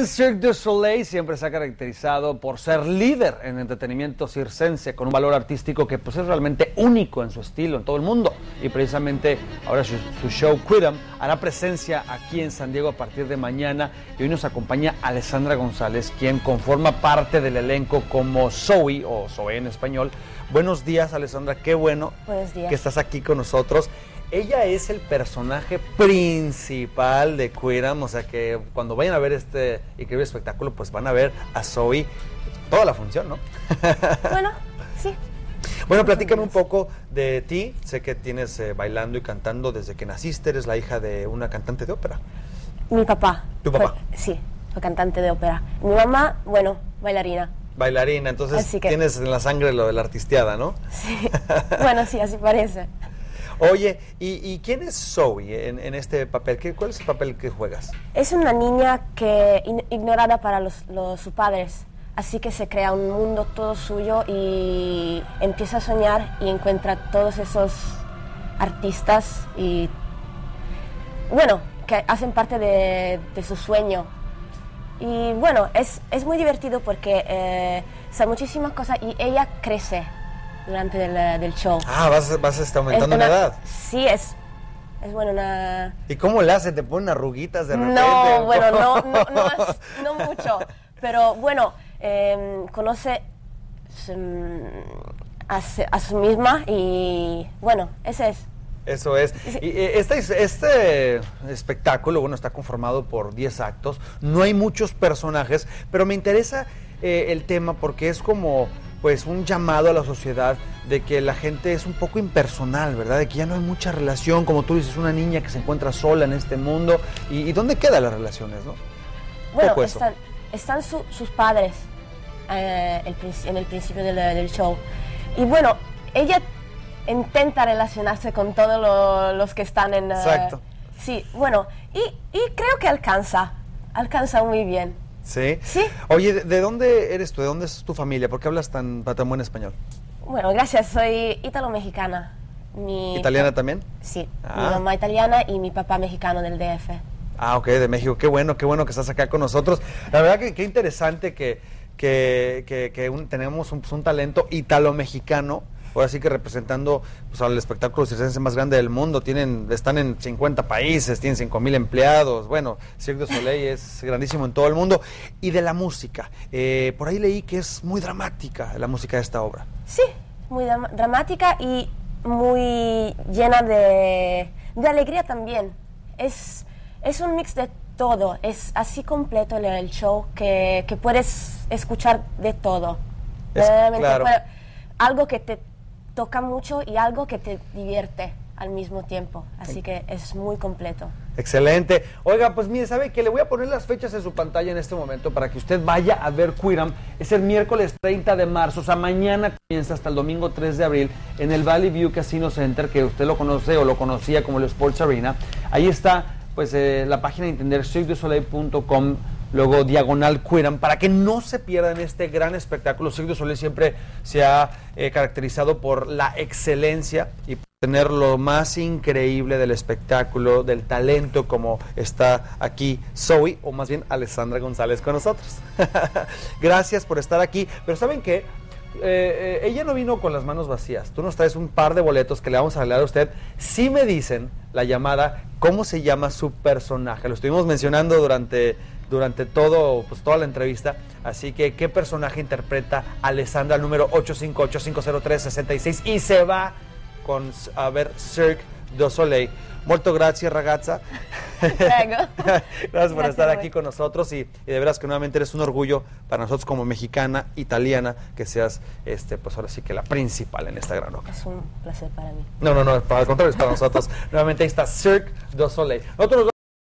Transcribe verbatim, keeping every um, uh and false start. bien, Cirque du Soleil siempre se ha caracterizado por ser líder en entretenimiento circense, con un valor artístico que pues, es realmente único en su estilo en todo el mundo. Y precisamente ahora su, su show Quidam hará presencia aquí en San Diego a partir de mañana. Y hoy nos acompaña Alessandra González, quien conforma parte del elenco como Zoe, o Zoe en español. Buenos días, Alessandra, qué bueno que estás aquí con nosotros. Ella es el personaje principal de Quidam, o sea que cuando vayan a ver este increíble espectáculo, pues van a ver a Zoe toda la función, ¿no? Bueno, sí. Bueno, platícame un poco de ti. Sé que tienes eh, bailando y cantando desde que naciste, eres la hija de una cantante de ópera. Mi papá. ¿Tu papá? Fue, sí, fue cantante de ópera. Mi mamá, bueno, bailarina. Bailarina, entonces que... tienes en la sangre lo de la artisteada, ¿no? Sí, bueno, sí, así parece. Oye, ¿y, y quién es Zoe en, en este papel? ¿Qué, ¿Cuál es el papel que juegas? Es una niña que in, ignorada para los, los, sus padres, así que se crea un mundo todo suyo y empieza a soñar y encuentra todos esos artistas y, bueno, que hacen parte de, de su sueño. Y bueno, es, es muy divertido porque eh, son muchísimas cosas y ella crece durante el, del show. Ah, vas, vas a estar aumentando es una, una edad. Sí, es, es bueno una... ¿Y cómo le hace? ¿Te ponen arruguitas de repente? No, bueno, no, no, no, es, no mucho. Pero bueno, eh, conoce a, a su misma y bueno, ese es. Eso es. Y este, este espectáculo, bueno, está conformado por diez actos. No hay muchos personajes, pero me interesa eh, el tema porque es como... pues un llamado a la sociedad de que la gente es un poco impersonal, ¿verdad? De que ya no hay mucha relación, como tú dices, una niña que se encuentra sola en este mundo. ¿Y, y dónde quedan las relaciones, no? Bueno, están, están su, sus padres eh, el, en el principio del, del show. Y bueno, ella intenta relacionarse con todos lo, los que están en... Exacto. Eh, sí, bueno, y, y creo que alcanza, alcanza muy bien. ¿Sí? Sí. Oye, ¿de, ¿de dónde eres tú? ¿De dónde es tu familia? ¿Por qué hablas tan, tan buen español? Bueno, gracias. Soy ítalo-mexicana. Mi... ¿Italiana también? Sí. Ah. Mi mamá italiana y mi papá mexicano del D F. Ah, ok, de México. Qué bueno, qué bueno que estás acá con nosotros. La verdad que qué interesante que, que, que, que un, tenemos un, un talento ítalo-mexicano. Ahora sí que representando pues, al espectáculo circense más grande del mundo. Tienen, están en cincuenta países, tienen cinco mil empleados. Bueno, Cirque du Soleil es grandísimo en todo el mundo. Y de la música, eh, por ahí leí que es muy dramática la música de esta obra. Sí, muy dramática y muy llena de, de alegría también. Es, es un mix de todo, es así completo el, el show que, que puedes escuchar de todo. Es, claro. Puede, algo que te toca mucho y algo que te divierte al mismo tiempo, así que es muy completo. Excelente. Oiga, pues mire, ¿sabe qué? Le voy a poner las fechas en su pantalla en este momento para que usted vaya a ver Quidam. Es el miércoles treinta de marzo, o sea, mañana comienza hasta el domingo tres de abril en el Valley View Casino Center, que usted lo conoce o lo conocía como el Sports Arena. Ahí está, pues, eh, la página de entender, cirque du soleil punto com. Luego diagonal Quidam, para que no se pierdan este gran espectáculo. Cirque du Soleil siempre se ha eh, caracterizado por la excelencia y por tener lo más increíble del espectáculo, del talento, como está aquí Zoe, o más bien Alessandra González con nosotros. Gracias por estar aquí, pero ¿saben qué? Eh, eh, ella no vino con las manos vacías. Tú nos traes un par de boletos que le vamos a regalar a usted si me dicen la llamada, cómo se llama su personaje. Lo estuvimos mencionando durante... durante todo, pues, toda la entrevista. Así que, ¿qué personaje interpreta Alessandra? Al número ocho cinco ocho, cinco cero tres, seis seis. Y se va con, a ver, Cirque du Soleil. Molto grazie, ragazza. Gracias, gracias por estar aquí con nosotros. Y, y de veras que nuevamente eres un orgullo para nosotros como mexicana, italiana, que seas, este, pues ahora sí que la principal en esta gran ocasión. Es un placer para mí. No, no, no, para el contrario, es para nosotros. Nuevamente ahí está Cirque du Soleil. Nosotros nos